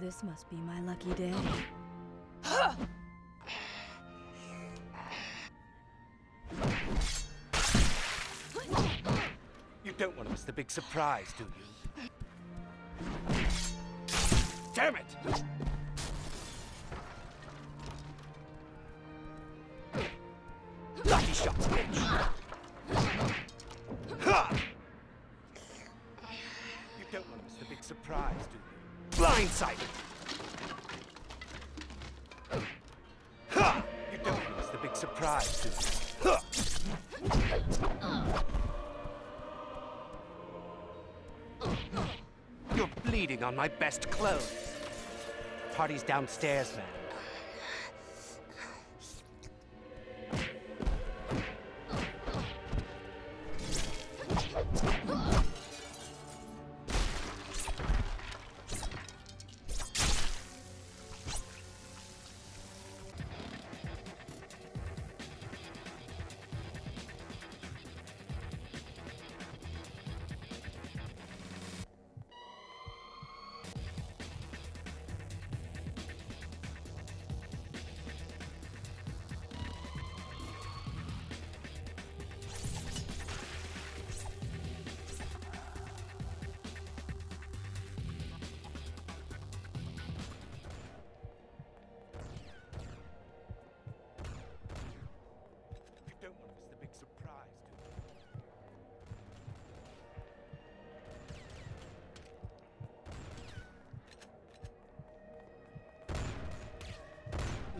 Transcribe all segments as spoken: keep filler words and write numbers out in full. This must be my lucky day. You don't want to miss the big surprise, do you? Damn it! Lucky shot, bitch! You don't want to miss the big surprise, do you? Blindsided! Ha! You don't miss the big surprise, do you? Ha! You're bleeding on my best clothes. Party's downstairs, man.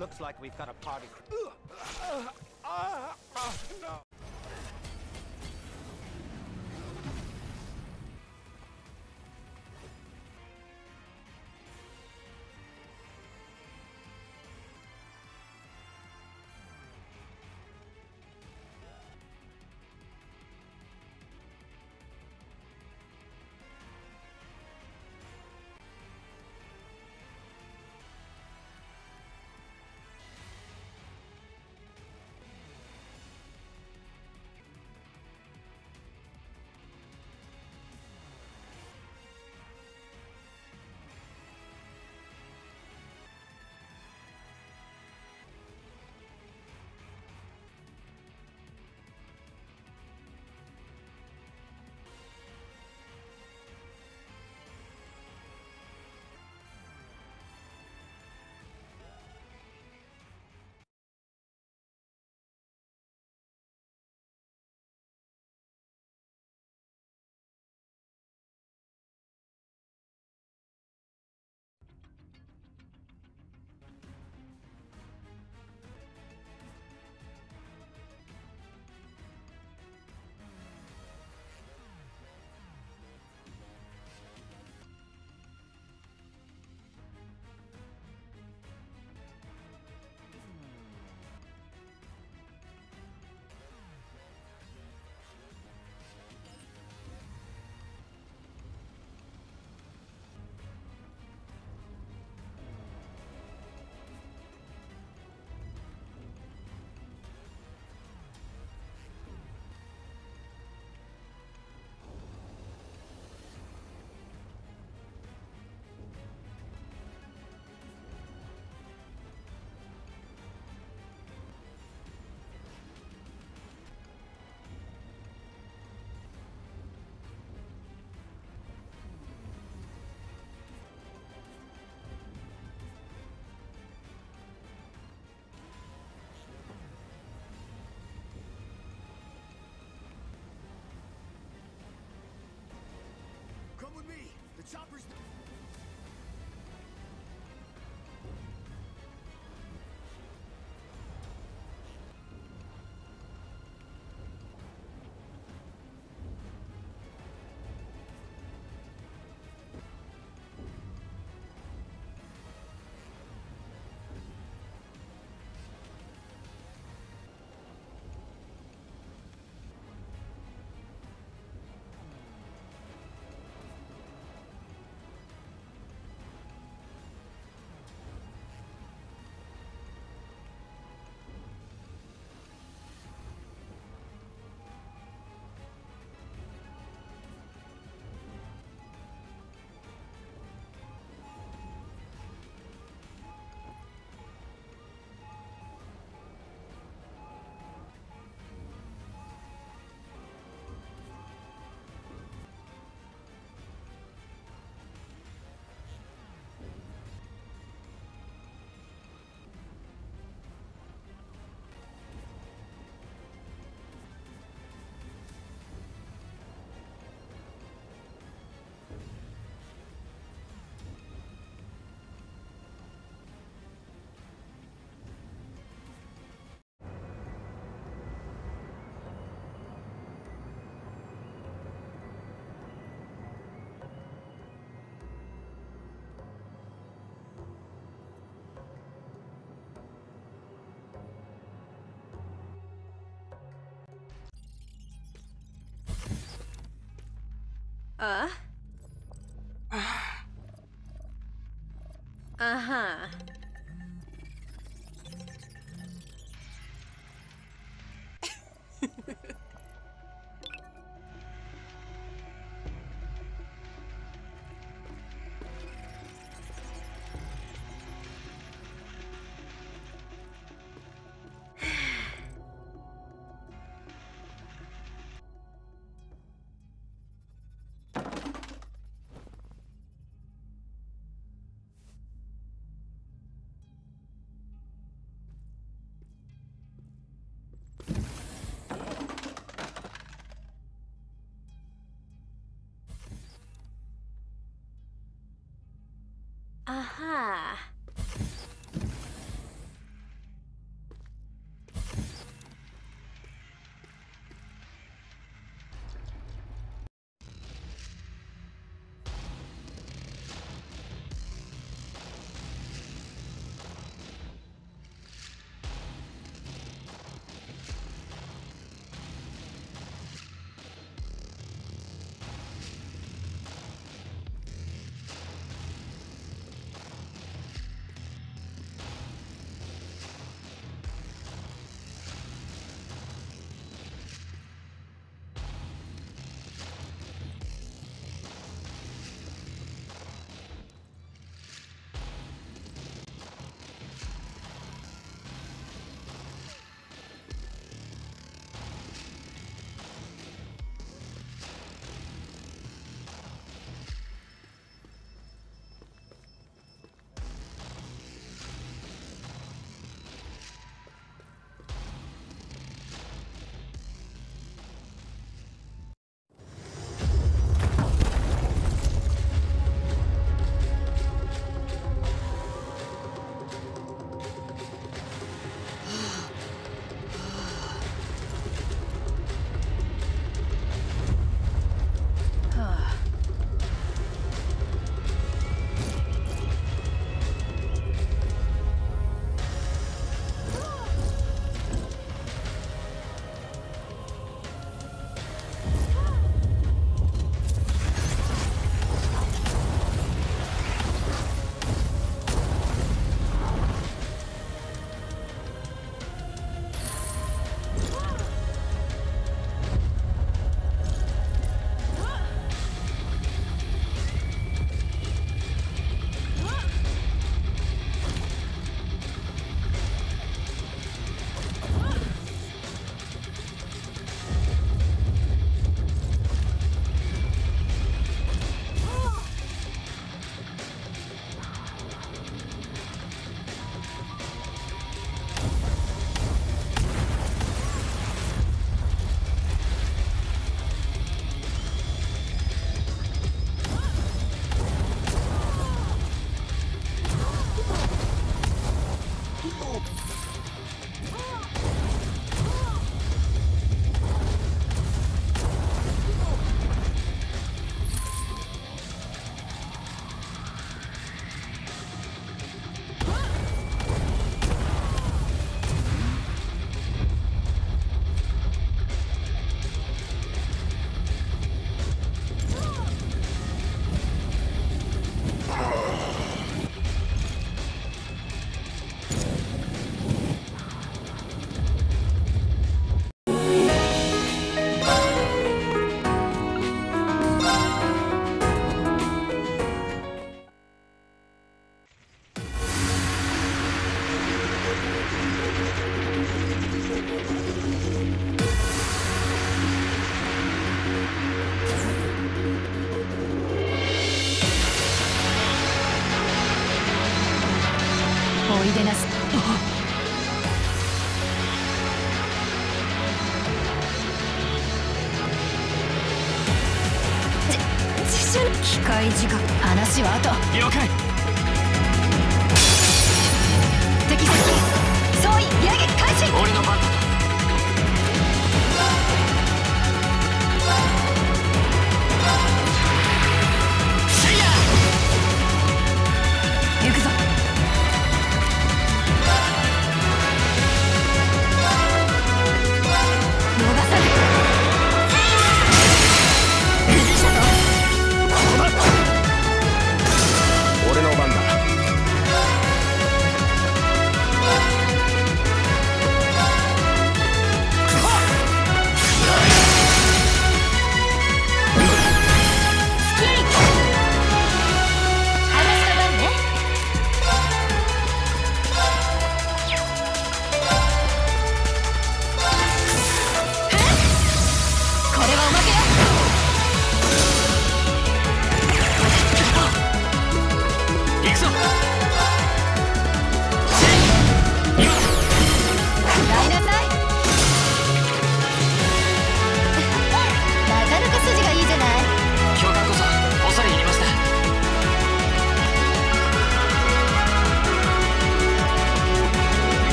Looks like we've got a party. Ugh. Uh, uh, uh, no. Uh? Uh-huh. Aha!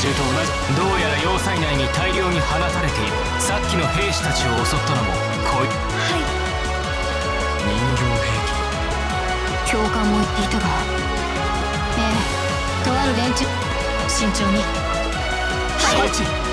銃と同じ。どうやら要塞内に大量に放たれている。さっきの兵士たちを襲ったのもこい。はい人形兵器。教官も言っていたが、ええとある連中。慎重に。はい。